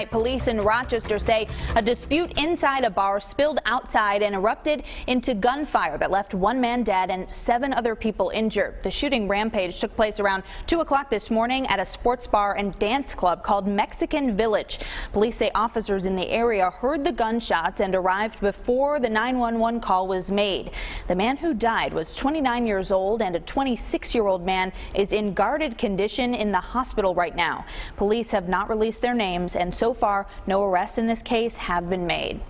night, police in Rochester say a dispute inside a bar spilled outside and erupted into gunfire that left one man dead and 7 other people injured. The shooting rampage took place around 2 o'clock this morning at a sports bar and dance club called Mexican Village. Police say officers in the area heard the gunshots and arrived before the 911 call was made. The man who died was 29 years old, and a 26-year-old man is in guarded condition in the hospital right now. Police have not released their names, and so far, no arrests in this case have been made.